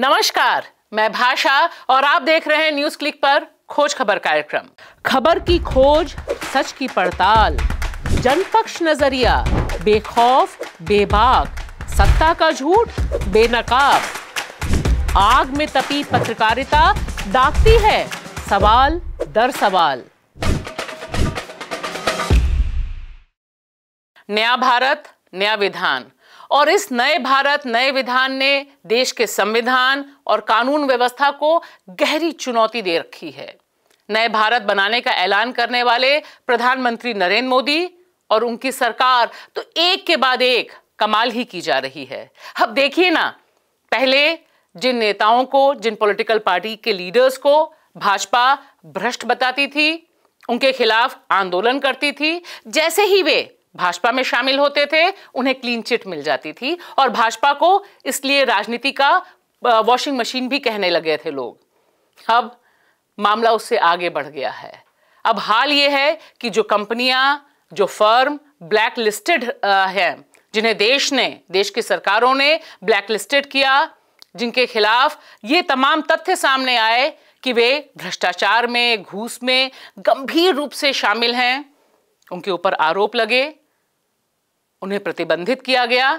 नमस्कार, मैं भाषा और आप देख रहे हैं न्यूज क्लिक पर खोज खबर कार्यक्रम। खबर की खोज, सच की पड़ताल, जनपक्ष नजरिया, बेखौफ बेबाक, सत्ता का झूठ बेनकाब। आग में तपी पत्रकारिता दागती है सवाल दर सवाल। नया भारत नया विधान, और इस नए भारत नए विधान ने देश के संविधान और कानून व्यवस्था को गहरी चुनौती दे रखी है। नए भारत बनाने का ऐलान करने वाले प्रधानमंत्री नरेंद्र मोदी और उनकी सरकार तो एक के बाद एक कमाल ही की जा रही है। अब देखिए ना, पहले जिन नेताओं को, जिन पॉलिटिकल पार्टी के लीडर्स को भाजपा भ्रष्ट बताती थी, उनके खिलाफ आंदोलन करती थी, जैसे ही वे भाजपा में शामिल होते थे उन्हें क्लीन चिट मिल जाती थी और भाजपा को इसलिए राजनीति का वॉशिंग मशीन भी कहने लगे थे लोग। अब मामला उससे आगे बढ़ गया है। अब हाल ये है कि जो कंपनियां, जो फर्म ब्लैक लिस्टेड हैं, जिन्हें देश ने, देश की सरकारों ने ब्लैक लिस्टेड किया, जिनके खिलाफ ये तमाम तथ्य सामने आए कि वे भ्रष्टाचार में, घूस में गंभीर रूप से शामिल हैं, उनके ऊपर आरोप लगे, उन्हें प्रतिबंधित किया गया,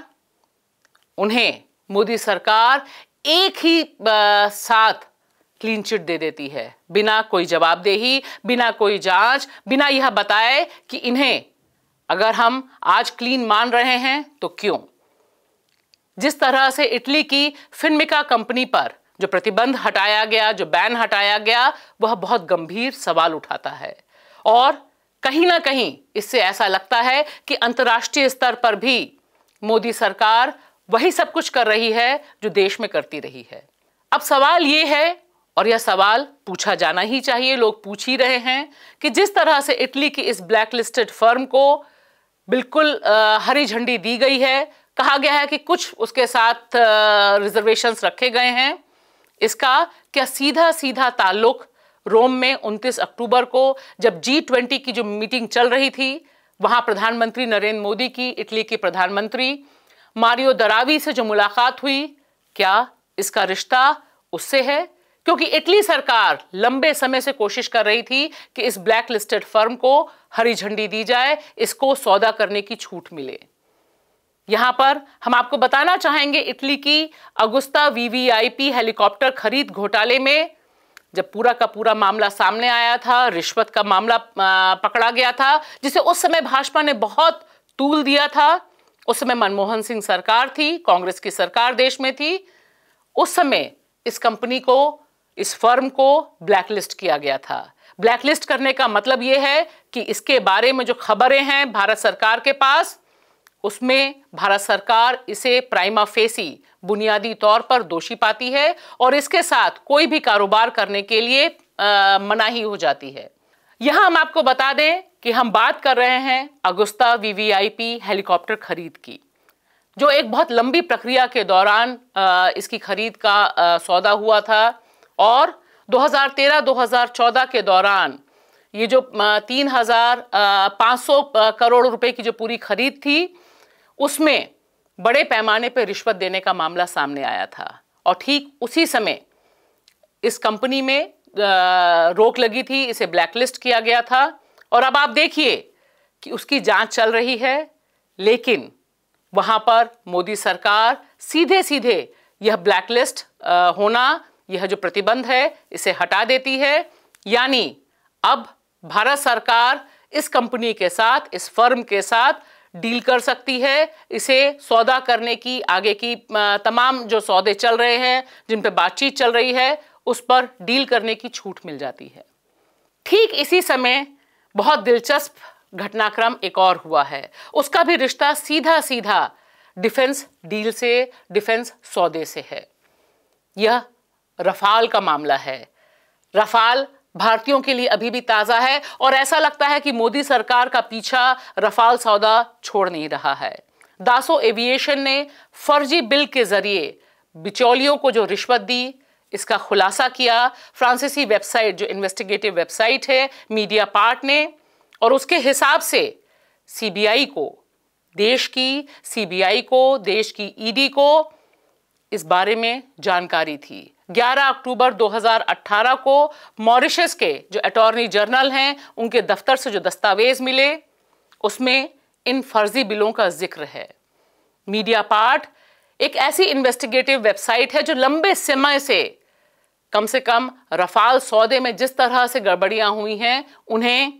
उन्हें मोदी सरकार एक ही साथ क्लीन चिट दे देती है, बिना कोई जवाबदेही, बिना कोई जांच, बिना यह बताए कि इन्हें अगर हम आज क्लीन मान रहे हैं तो क्यों। जिस तरह से इटली की फिनमिक्का कंपनी पर जो प्रतिबंध हटाया गया, जो बैन हटाया गया, वह बहुत गंभीर सवाल उठाता है। और कहीं ना कहीं इससे ऐसा लगता है कि अंतर्राष्ट्रीय स्तर पर भी मोदी सरकार वही सब कुछ कर रही है जो देश में करती रही है। अब सवाल ये है, और यह सवाल पूछा जाना ही चाहिए, लोग पूछ ही रहे हैं, कि जिस तरह से इटली की इस ब्लैक लिस्टेड फर्म को बिल्कुल हरी झंडी दी गई है, कहा गया है कि कुछ उसके साथ रिजर्वेशंस रखे गए हैं, इसका क्या सीधा सीधा ताल्लुक रोम में 29 अक्टूबर को जब G20 की जो मीटिंग चल रही थी, वहां प्रधानमंत्री नरेंद्र मोदी की इटली के प्रधानमंत्री मारियो द्राघी से जो मुलाकात हुई, क्या इसका रिश्ता उससे है? क्योंकि इटली सरकार लंबे समय से कोशिश कर रही थी कि इस ब्लैक लिस्टेड फर्म को हरी झंडी दी जाए, इसको सौदा करने की छूट मिले। यहां पर हम आपको बताना चाहेंगे, इटली की अगुस्ता VVIP हेलीकॉप्टर खरीद घोटाले में जब पूरा का पूरा मामला सामने आया था, रिश्वत का मामला पकड़ा गया था, जिसे उस समय भाजपा ने बहुत तूल दिया था। उस समय मनमोहन सिंह सरकार थी, कांग्रेस की सरकार देश में थी। उस समय इस कंपनी को, इस फर्म को ब्लैकलिस्ट किया गया था। ब्लैकलिस्ट करने का मतलब यह है कि इसके बारे में जो खबरें हैं भारत सरकार के पास, उसमें भारत सरकार इसे प्राइमा फेसी, बुनियादी तौर पर दोषी पाती है और इसके साथ कोई भी कारोबार करने के लिए मनाही हो जाती है। यहां हम आपको बता दें कि हम बात कर रहे हैं अगुस्ता VVIP हेलीकॉप्टर खरीद की, जो एक बहुत लंबी प्रक्रिया के दौरान इसकी खरीद का सौदा हुआ था। और 2013-2014 के दौरान ये जो 3,500 करोड़ रुपए की जो पूरी खरीद थी, उसमें बड़े पैमाने पर रिश्वत देने का मामला सामने आया था। और ठीक उसी समय इस कंपनी में रोक लगी थी, इसे ब्लैकलिस्ट किया गया था। और अब आप देखिए कि उसकी जांच चल रही है, लेकिन वहां पर मोदी सरकार सीधे सीधे यह ब्लैकलिस्ट होना, यह जो प्रतिबंध है, इसे हटा देती है। यानी अब भारत सरकार इस कंपनी के साथ, इस फर्म के साथ डील कर सकती है, इसे सौदा करने की, आगे की तमाम जो सौदे चल रहे हैं, जिन पर बातचीत चल रही है, उस पर डील करने की छूट मिल जाती है। ठीक इसी समय बहुत दिलचस्प घटनाक्रम एक और हुआ है, उसका भी रिश्ता सीधा सीधा डिफेंस डील से, डिफेंस सौदे से है। यह राफेल का मामला है। राफेल भारतीयों के लिए अभी भी ताजा है और ऐसा लगता है कि मोदी सरकार का पीछा राफेल सौदा छोड़ नहीं रहा है। दसॉ एविएशन ने फर्जी बिल के जरिए बिचौलियों को जो रिश्वत दी, इसका खुलासा किया फ्रांसीसी वेबसाइट, जो इन्वेस्टिगेटिव वेबसाइट है, मीडिया पार्ट ने। और उसके हिसाब से सीबीआई को, देश की ईडी को इस बारे में जानकारी थी। 11 अक्टूबर 2018 को मॉरिशस के जो अटॉर्नी जनरल हैं उनके दफ्तर से जो दस्तावेज मिले उसमें इन फर्जी बिलों का जिक्र है। मीडिया पार्ट एक ऐसी इन्वेस्टिगेटिव वेबसाइट है जो लंबे समय से कम राफेल सौदे में जिस तरह से गड़बड़ियां हुई हैं उन्हें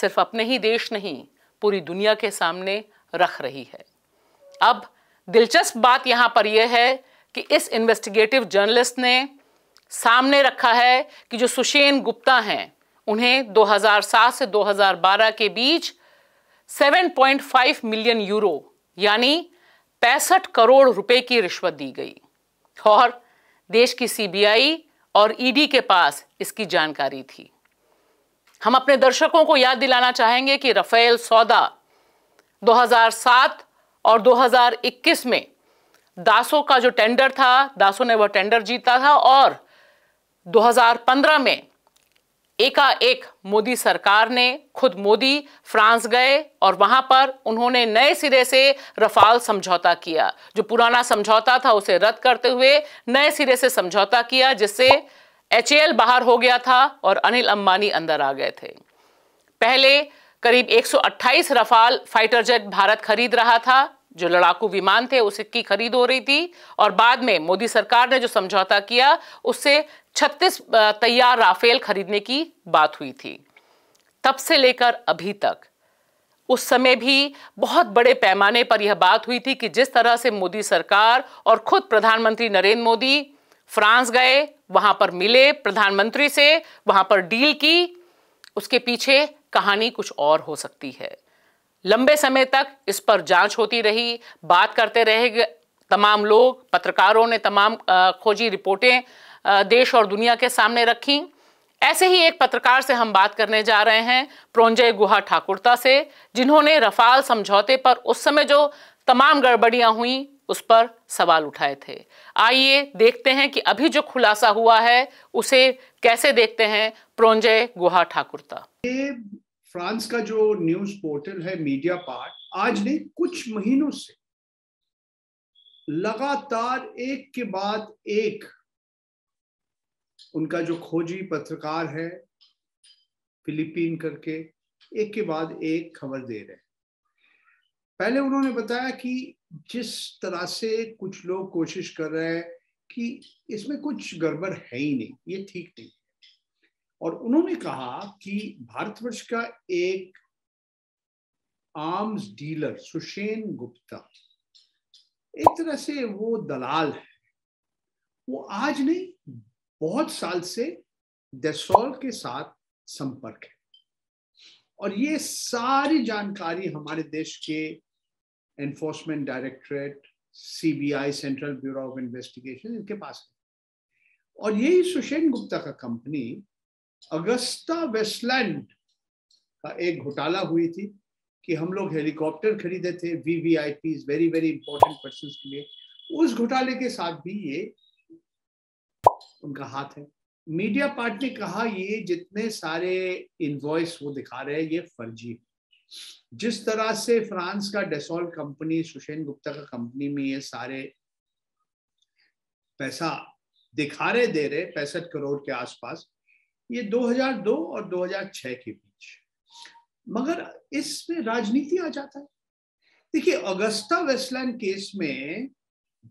सिर्फ अपने ही देश नहीं पूरी दुनिया के सामने रख रही है। अब दिलचस्प बात यहां पर यह है कि इस इन्वेस्टिगेटिव जर्नलिस्ट ने सामने रखा है कि जो सुशेन गुप्ता हैं उन्हें 2007 से 2012 के बीच 7.5 मिलियन यूरो यानी 65 करोड़ रुपए की रिश्वत दी गई और देश की सीबीआई और ईडी के पास इसकी जानकारी थी। हम अपने दर्शकों को याद दिलाना चाहेंगे कि राफेल सौदा 2007 और 2021 में दसॉ का जो टेंडर था, दसॉ ने वह टेंडर जीता था और 2015 में एकाएक मोदी सरकार ने, खुद मोदी फ्रांस गए और वहां पर उन्होंने नए सिरे से राफेल समझौता किया। जो पुराना समझौता था उसे रद्द करते हुए नए सिरे से समझौता किया जिससे HAL बाहर हो गया था और अनिल अंबानी अंदर आ गए थे। पहले करीब 128 राफेल फाइटर जेट भारत खरीद रहा था, जो लड़ाकू विमान थे उसकी खरीद हो रही थी और बाद में मोदी सरकार ने जो समझौता किया उससे 36 तैयार राफेल खरीदने की बात हुई थी। तब से लेकर अभी तक उस समय भी बहुत बड़े पैमाने पर यह बात हुई थी कि जिस तरह से मोदी सरकार और खुद प्रधानमंत्री नरेंद्र मोदी फ्रांस गए, वहां पर मिले प्रधानमंत्री से, वहां पर डील की, उसके पीछे कहानी कुछ और हो सकती है। लंबे समय तक इस पर जांच होती रही, बात करते रहे तमाम लोग, पत्रकारों ने तमाम खोजी रिपोर्टें देश और दुनिया के सामने रखी। ऐसे ही एक पत्रकार से हम बात करने जा रहे हैं, परंजॉय गुहा ठाकुरता से, जिन्होंने राफेल समझौते पर उस समय जो तमाम गड़बड़ियां हुई उस पर सवाल उठाए थे। आइए देखते हैं कि अभी जो खुलासा हुआ है उसे कैसे देखते हैं परंजॉय गुहा ठाकुरता। फ्रांस का जो न्यूज पोर्टल है मीडिया पार्ट, आज ने कुछ महीनों से लगातार एक के बाद एक उनका जो खोजी पत्रकार है फिलीपीन करके, एक के बाद एक खबर दे रहे हैं। पहले उन्होंने बताया कि जिस तरह से कुछ लोग कोशिश कर रहे हैं कि इसमें कुछ गड़बड़ है ही नहीं, ये ठीक नहीं, और उन्होंने कहा कि भारतवर्ष का एक आर्म्स डीलर सुशेन गुप्ता एक तरह से वो दलाल है, वो आज नहीं बहुत साल से दसॉ के साथ संपर्क है और ये सारी जानकारी हमारे देश के enforcement directorate, CBI, central bureau of investigation, इनके पास है। और यही सुशेन गुप्ता का कंपनी अगुस्ता वेस्टलैंड का एक घोटाला हुई थी कि हम लोग हेलीकॉप्टर खरीदे थे VVIP, very very important persons के लिए। उस घोटाले के साथ भी ये उनका हाथ है। मीडिया पार्ट ने कहा ये जितने सारे इनवॉइस वो दिखा रहे हैं ये फर्जी है। जिस तरह से फ्रांस का दसॉ कंपनी, सुशेन गुप्ता का कंपनी में ये सारे पैसा दिखा रहे, दे रहे 65 करोड़ के आसपास, ये 2002 और 2006 के बीच। मगर इसमें राजनीति आ जाता है। देखिए, अगुस्ता वेस्टलैंड केस में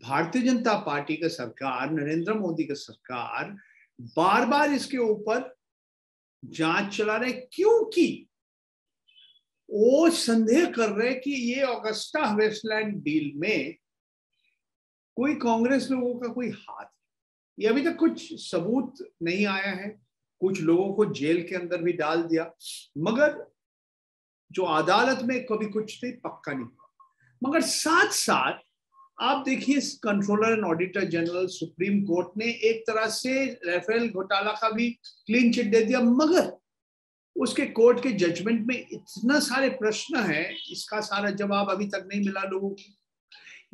भारतीय जनता पार्टी का सरकार, नरेंद्र मोदी का सरकार बार बार इसके ऊपर जांच चला रहे क्योंकि वो संदेह कर रहे कि ये अगुस्ता वेस्टलैंड डील में कोई कांग्रेस लोगों का कोई हाथ है। ये अभी तक कुछ सबूत नहीं आया है, कुछ लोगों को जेल के अंदर भी डाल दिया, मगर जो अदालत में कभी कुछ नहीं पक्का नहीं हुआ। मगर साथ साथ आप देखिए, controller and auditor general supreme court ने एक तरह से राफेल घोटाला का भी क्लीन चिट दे दिया, मगर उसके कोर्ट के जजमेंट में इतना सारे प्रश्न है, इसका सारा जवाब अभी तक नहीं मिला लोगों को।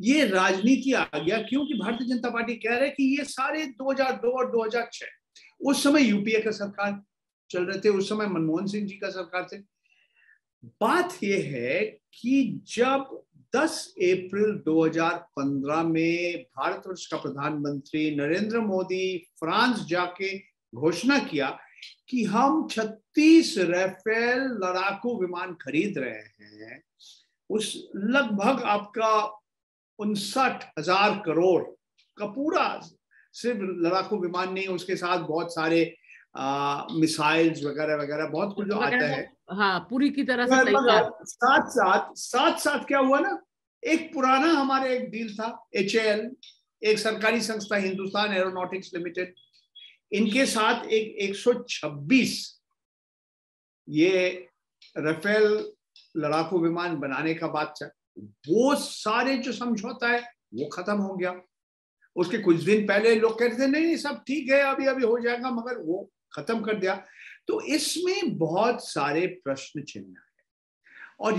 ये राजनीति आ गया क्योंकि भारतीय जनता पार्टी कह रहे कि ये सारे 2002 और 2006, उस समय यूपीए का सरकार चल रहे थे, उस समय मनमोहन सिंह जी का सरकार थे। बात यह है कि जब 10 अप्रैल 2015 में भारतवर्ष का प्रधानमंत्री नरेंद्र मोदी फ्रांस जाके घोषणा किया कि हम 36 राफेल लड़ाकू विमान खरीद रहे हैं, उस लगभग आपका 59,000 करोड़ का पूरा, सिर्फ लड़ाकू विमान नहीं, उसके साथ बहुत सारे मिसाइल्स वगैरह वगैरह बहुत कुछ आता है। हाँ, पूरी की तरह से साथ साथ क्या हुआ ना, एक पुराना हमारे एक डील था HAL, एक सरकारी संस्था हिंदुस्तान एरोनॉटिक्स लिमिटेड, इनके साथ एक 126 ये राफेल लड़ाकू विमान बनाने का बात चल, वो सारे जो समझौता है वो खत्म हो गया। उसके कुछ दिन पहले लोग कहते थे नहीं सब ठीक है अभी अभी हो जाएगा, मगर वो खत्म कर दिया। तो इसमें बहुत सारे प्रश्न चिन्ह है, और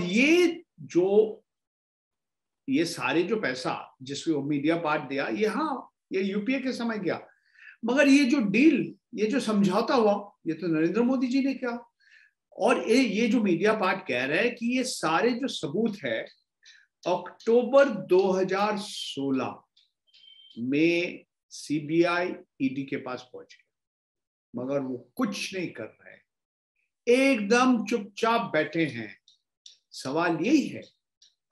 ये सारे जो पैसा जिसमें वो मीडिया पार्ट दिया, ये यूपीए के समय गया, मगर ये जो डील, ये जो समझौता हुआ, ये तो नरेंद्र मोदी जी ने किया। और ये जो मीडिया पार्ट कह रहा है कि ये सारे जो सबूत है, अक्टूबर 2016 में CBI ED के पास पहुंच गया, मगर वो कुछ नहीं कर रहे, एकदम चुपचाप बैठे हैं। सवाल यही है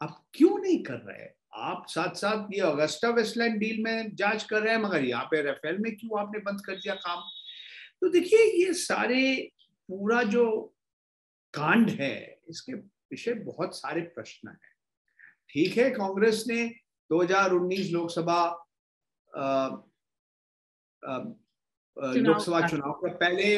आप क्यों नहीं कर रहे? आप साथ साथ ये अगुस्ता वेस्टलैंड डील में जांच कर रहे हैं, मगर यहाँ पे राफेल में क्यों आपने बंद कर दिया काम? तो देखिए ये सारे पूरा जो कांड है इसके पीछे बहुत सारे प्रश्न हैं। ठीक है, कांग्रेस ने 2019 लोकसभा चुनाव का पहले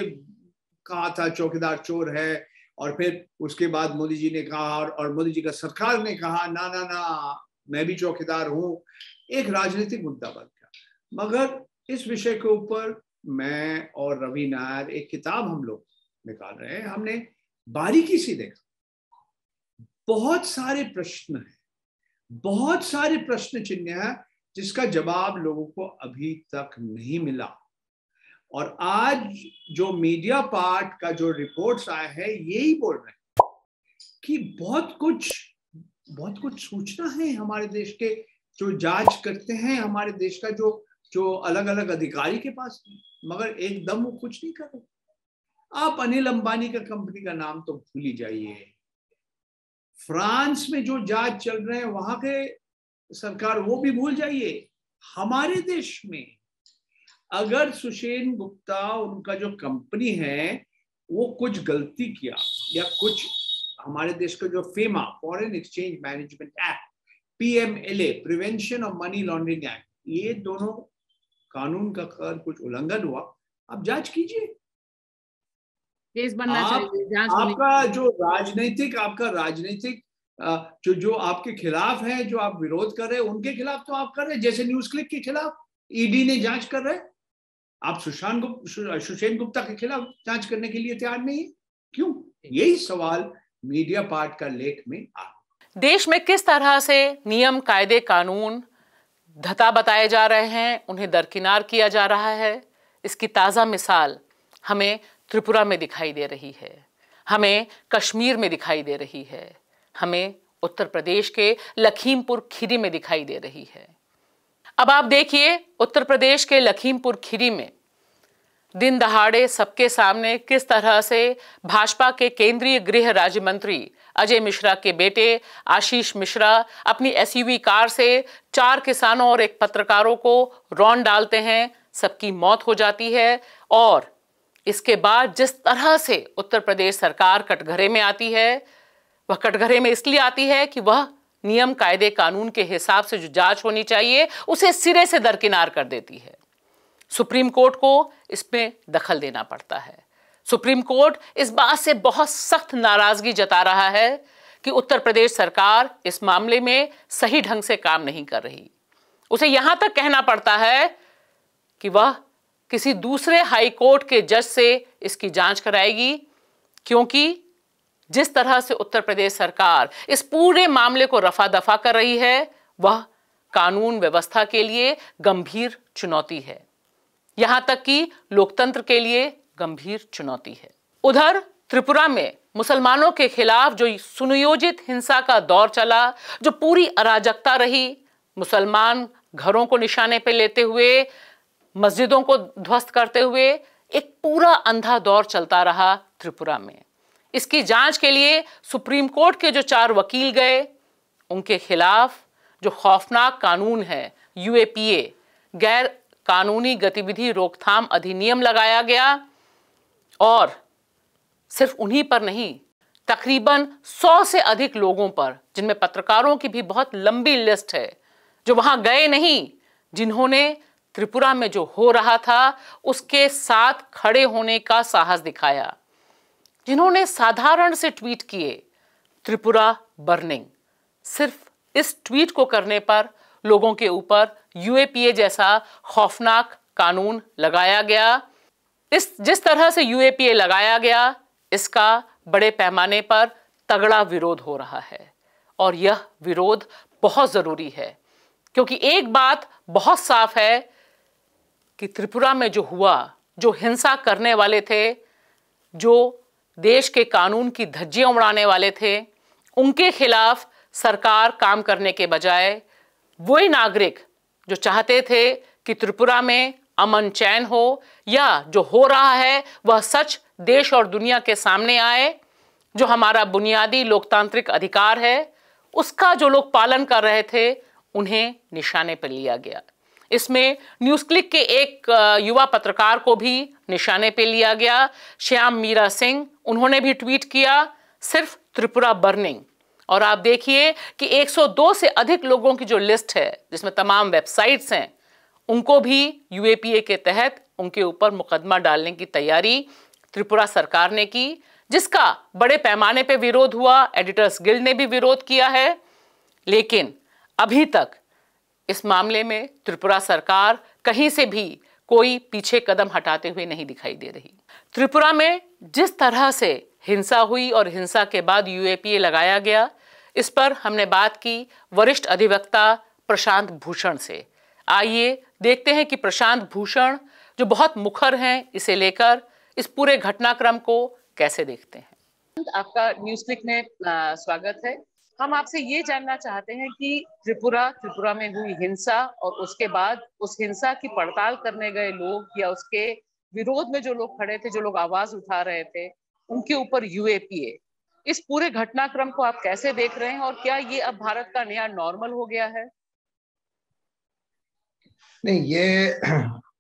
कहा था चौकीदार चोर है, और फिर उसके बाद मोदी जी ने कहा और मोदी जी का सरकार ने कहा ना ना ना मैं भी चौकीदार हूं, एक राजनीतिक मुद्दा बन गया। मगर इस विषय के ऊपर मैं और रवि नायर एक किताब हम लोग निकाल रहे हैं, हमने बारीकी से देखा, बहुत सारे प्रश्न हैं, बहुत सारे प्रश्न चिन्ह हैं जिसका जवाब लोगों को अभी तक नहीं मिला। और आज जो मीडिया पार्ट का जो रिपोर्ट्स आए हैं यही बोल रहे हैं कि बहुत कुछ सूचना है हमारे देश के जो जांच करते हैं, हमारे देश का जो अलग अलग अधिकारी के पास, मगर एकदम वो कुछ नहीं कर रहे। आप अनिल अंबानी का कंपनी का नाम तो भूल ही जाइए, फ्रांस में जो जांच चल रहे हैं वहां के सरकार वो भी भूल जाइए। हमारे देश में अगर सुशेन गुप्ता उनका जो कंपनी है वो कुछ गलती किया या कुछ, हमारे देश का जो FEMA foreign exchange management act, PMLA prevention of money laundering act, ये दोनों कानून का कुछ उल्लंघन हुआ, आप जांच कीजिए। केस बनना चाहिए। आपका राजनीतिक जो आपके खिलाफ है, जो आप विरोध कर रहे हैं उनके खिलाफ तो आप कर रहे हैं, जैसे न्यूज क्लिक के खिलाफ ED ने जांच कर रहे, आप सुशेन गुप्ता के खिलाफ जांच करने के लिए तैयार नहीं है क्यों? यही सवाल मीडिया पार्ट का लेख में आया। देश में किस तरह से नियम कायदे कानून धता बताए जा रहे हैं, उन्हें दरकिनार किया जा रहा है, इसकी ताज़ा मिसाल हमें त्रिपुरा में दिखाई दे रही है, हमें कश्मीर में दिखाई दे रही है, हमें उत्तर प्रदेश के लखीमपुर खीरी में दिखाई दे रही है। अब आप देखिए उत्तर प्रदेश के लखीमपुर खीरी में दिन दहाड़े सबके सामने किस तरह से भाजपा के केंद्रीय गृह राज्य मंत्री अजय मिश्रा के बेटे आशीष मिश्रा अपनी SUV कार से 4 किसानों और एक पत्रकारों को रौंद डालते हैं, सबकी मौत हो जाती है। और इसके बाद जिस तरह से उत्तर प्रदेश सरकार कटघरे में आती है, वह कटघरे में इसलिए आती है कि वह नियम कायदे कानून के हिसाब से जो जांच होनी चाहिए उसे सिरे से दरकिनार कर देती है। सुप्रीम कोर्ट को इसमें दखल देना पड़ता है। सुप्रीम कोर्ट इस बात से बहुत सख्त नाराजगी जता रहा है कि उत्तर प्रदेश सरकार इस मामले में सही ढंग से काम नहीं कर रही। उसे यहां तक कहना पड़ता है कि वह किसी दूसरे हाई कोर्ट के जज से इसकी जांच कराएगी, क्योंकि जिस तरह से उत्तर प्रदेश सरकार इस पूरे मामले को रफा दफा कर रही है वह कानून व्यवस्था के लिए गंभीर चुनौती है, यहां तक कि लोकतंत्र के लिए गंभीर चुनौती है। उधर त्रिपुरा में मुसलमानों के खिलाफ जो सुनियोजित हिंसा का दौर चला, जो पूरी अराजकता रही, मुसलमान घरों को निशाने पे लेते हुए, मस्जिदों को ध्वस्त करते हुए एक पूरा अंधा दौर चलता रहा त्रिपुरा में। इसकी जांच के लिए सुप्रीम कोर्ट के जो 4 वकील गए, उनके खिलाफ जो खौफनाक कानून है यूएपीए, गैर कानूनी गतिविधि रोकथाम अधिनियम लगाया गया। और सिर्फ उन्हीं पर नहीं, तकरीबन 100 से अधिक लोगों पर, जिनमें पत्रकारों की भी बहुत लंबी लिस्ट है, जो वहां गए नहीं, जिन्होंने त्रिपुरा में जो हो रहा था उसके साथ खड़े होने का साहस दिखाया, जिन्होंने साधारण से ट्वीट किए त्रिपुरा बर्निंग। सिर्फ इस ट्वीट को करने पर लोगों के ऊपर यूएपीए जैसा खौफनाक कानून लगाया गया। जिस तरह से यूएपीए लगाया गया, इसका बड़े पैमाने पर तगड़ा विरोध हो रहा है और यह विरोध बहुत जरूरी है, क्योंकि एक बात बहुत साफ है कि त्रिपुरा में जो हुआ, जो हिंसा करने वाले थे, जो देश के कानून की धज्जियां उड़ाने वाले थे, उनके खिलाफ सरकार काम करने के बजाय वही नागरिक जो चाहते थे कि त्रिपुरा में अमन चैन हो या जो हो रहा है वह सच देश और दुनिया के सामने आए, जो हमारा बुनियादी लोकतांत्रिक अधिकार है उसका जो लोग पालन कर रहे थे, उन्हें निशाने पर लिया गया। इसमें न्यूज क्लिक के एक युवा पत्रकार को भी निशाने पे लिया गया, श्याम मीरा सिंह। उन्होंने भी ट्वीट किया सिर्फ त्रिपुरा बर्निंग। और आप देखिए कि 102 से अधिक लोगों की जो लिस्ट है, जिसमें तमाम वेबसाइट्स हैं, उनको भी यूएपीए के तहत उनके ऊपर मुकदमा डालने की तैयारी त्रिपुरा सरकार ने की, जिसका बड़े पैमाने पर विरोध हुआ। एडिटर्स गिल्ड ने भी विरोध किया है, लेकिन अभी तक इस मामले में त्रिपुरा सरकार कहीं से भी कोई पीछे कदम हटाते हुए नहीं दिखाई दे रही। त्रिपुरा में जिस तरह से हिंसा हुई और हिंसा के बाद यूएपीए लगाया गया, इस पर हमने बात की वरिष्ठ अधिवक्ता प्रशांत भूषण से। आइए देखते हैं कि प्रशांत भूषण जो बहुत मुखर हैं, इसे लेकर इस पूरे घटनाक्रम को कैसे देखते हैं। आपका न्यूज क्लिक में स्वागत है। हम आपसे ये जानना चाहते हैं कि त्रिपुरा में हुई हिंसा और उसके बाद उस हिंसा की पड़ताल करने गए लोग या उसके विरोध में जो लोग खड़े थे, जो लोग आवाज उठा रहे थे, उनके ऊपर यूएपीए, इस पूरे घटनाक्रम को आप कैसे देख रहे हैं और क्या ये अब भारत का नया नॉर्मल हो गया है? नहीं, ये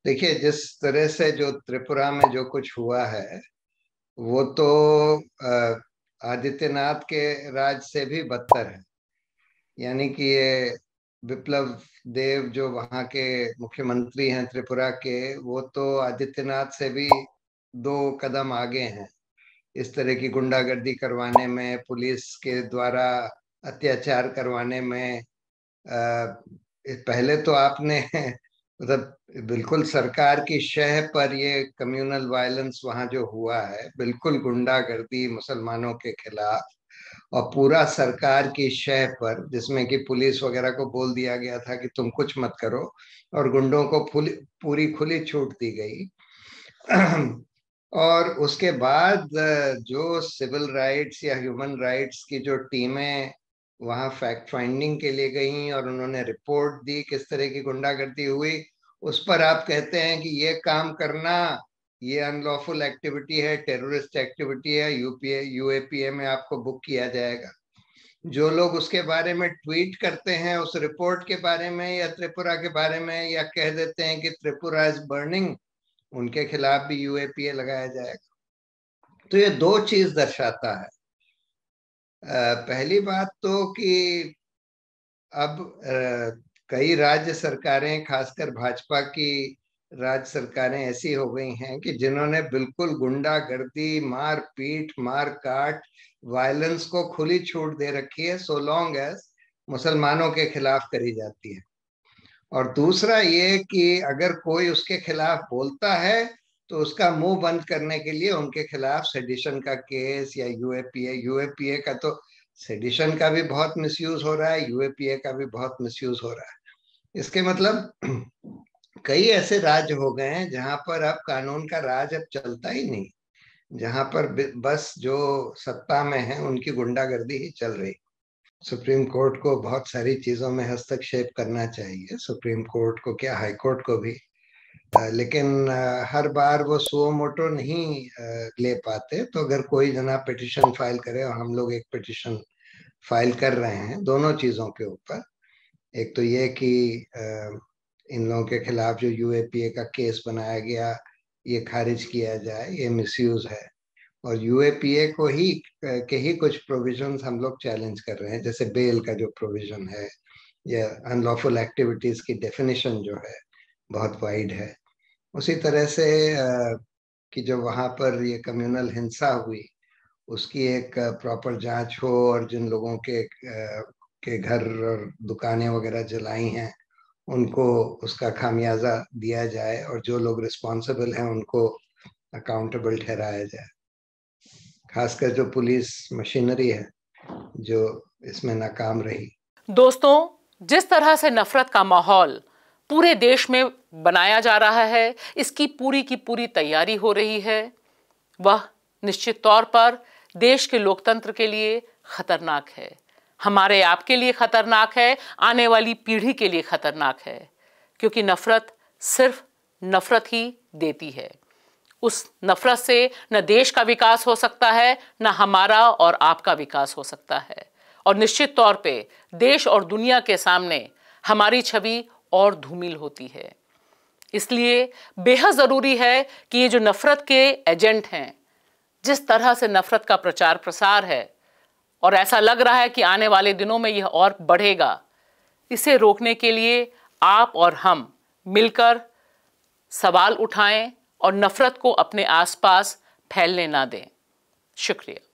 देखिए, जिस तरह से जो त्रिपुरा में जो कुछ हुआ है वो तो आदित्यनाथ के राज से भी बदतर है। यानी कि ये विप्लव देव जो वहाँ के मुख्यमंत्री हैं त्रिपुरा के, वो तो आदित्यनाथ से भी 2 कदम आगे हैं इस तरह की गुंडागर्दी करवाने में, पुलिस के द्वारा अत्याचार करवाने में। पहले तो आपने मतलब बिल्कुल सरकार की शह पर ये कम्युनल वायलेंस वहाँ जो हुआ है, बिल्कुल गुंडागर्दी मुसलमानों के खिलाफ, और पूरा सरकार की शह पर, जिसमें कि पुलिस वगैरह को बोल दिया गया था कि तुम कुछ मत करो और गुंडों को पूरी खुली छूट दी गई। और उसके बाद जो सिविल राइट्स या ह्यूमन राइट्स की जो टीमें वहाँ फैक्ट फाइंडिंग के लिए गई और उन्होंने रिपोर्ट दी किस तरह की गुंडागर्दी हुई, उस पर आप कहते हैं कि ये काम करना ये अनलॉफुल एक्टिविटी है, टेररिस्ट एक्टिविटी है, यूएपीए में आपको बुक किया जाएगा। जो लोग उसके बारे में ट्वीट करते हैं, उस रिपोर्ट के बारे में या त्रिपुरा के बारे में, या कह देते हैं कि त्रिपुरा इज बर्निंग, उनके खिलाफ भी यूएपीए लगाया जाएगा। तो ये 2 चीज दर्शाता है। पहली बात तो कि अब कई राज्य सरकारें, खासकर भाजपा की राज्य सरकारें ऐसी हो गई हैं कि जिन्होंने बिल्कुल गुंडागर्दी, मारपीट, मारकाट, वायलेंस को खुली छूट दे रखी है, सो लॉन्ग एज मुसलमानों के खिलाफ करी जाती है। और दूसरा ये कि अगर कोई उसके खिलाफ बोलता है तो उसका मुंह बंद करने के लिए उनके खिलाफ सेडिशन का केस या यूएपीए का, तो सेडिशन का भी बहुत मिसयूज हो रहा है, यूएपीए का भी बहुत मिसयूज हो रहा है। इसके मतलब कई ऐसे राज्य हो गए हैं जहां पर अब कानून का राज अब चलता ही नहीं। जहां पर बस जो सत्ता में है उनकी गुंडागर्दी ही चल रही। सुप्रीम कोर्ट को बहुत सारी चीजों में हस्तक्षेप करना चाहिए, सुप्रीम कोर्ट को क्या हाई कोर्ट को भी, लेकिन हर बार वो सुओ मोटो नहीं ले पाते। तो अगर कोई जना पिटिशन फाइल करे, और हम लोग एक पिटिशन फाइल कर रहे हैं दोनों चीजों के ऊपर, एक तो ये कि इन लोगों के खिलाफ जो यूएपीए का केस बनाया गया ये खारिज किया जाए, ये मिसयूज है, और यूएपीए को ही के ही कुछ प्रोविजंस हम लोग चैलेंज कर रहे हैं, जैसे बेल का जो प्रोविजन है या अनलॉफुल एक्टिविटीज की डेफिनेशन जो है बहुत वाइड है। उसी तरह से कि जो वहाँ पर ये कम्युनल हिंसा हुई उसकी एक प्रॉपर जांच हो, और जिन लोगों के घर और दुकानें वगैरह जलाई हैं उनको उसका खामियाजा दिया जाए, और जो लोग रिस्पॉन्सिबल हैं उनको अकाउंटेबल ठहराया जाए। खासकर जो पुलिस मशीनरी है जो इसमें नाकाम रही। दोस्तों, जिस तरह से नफरत का माहौल पूरे देश में बनाया जा रहा है, इसकी पूरी तैयारी हो रही है, वह निश्चित तौर पर देश के लोकतंत्र के लिए खतरनाक है, हमारे आप के लिए खतरनाक है, आने वाली पीढ़ी के लिए खतरनाक है, क्योंकि नफरत सिर्फ नफरत ही देती है। उस नफरत से न देश का विकास हो सकता है, न हमारा और आपका विकास हो सकता है, और निश्चित तौर पे देश और दुनिया के सामने हमारी छवि और धूमिल होती है। इसलिए बेहद ज़रूरी है कि ये जो नफरत के एजेंट हैं, जिस तरह से नफरत का प्रचार प्रसार है, और ऐसा लग रहा है कि आने वाले दिनों में यह और बढ़ेगा, इसे रोकने के लिए आप और हम मिलकर सवाल उठाएं और नफरत को अपने आसपास फैलने ना दें। शुक्रिया।